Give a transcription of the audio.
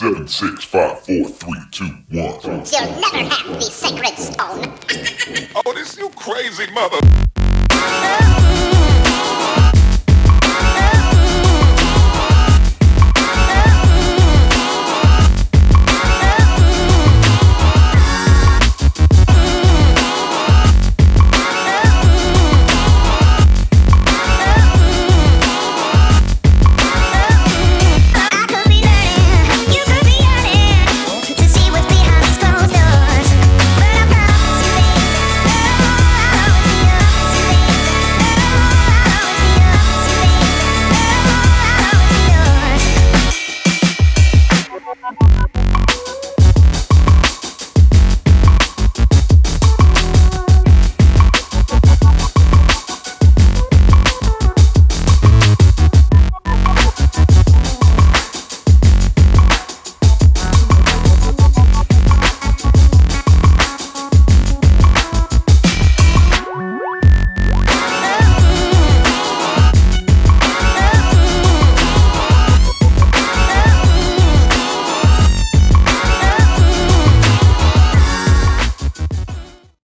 7, 6, 5, 4, 3, 2, 1. You'll never have the sacred stone. Oh, this you crazy mother.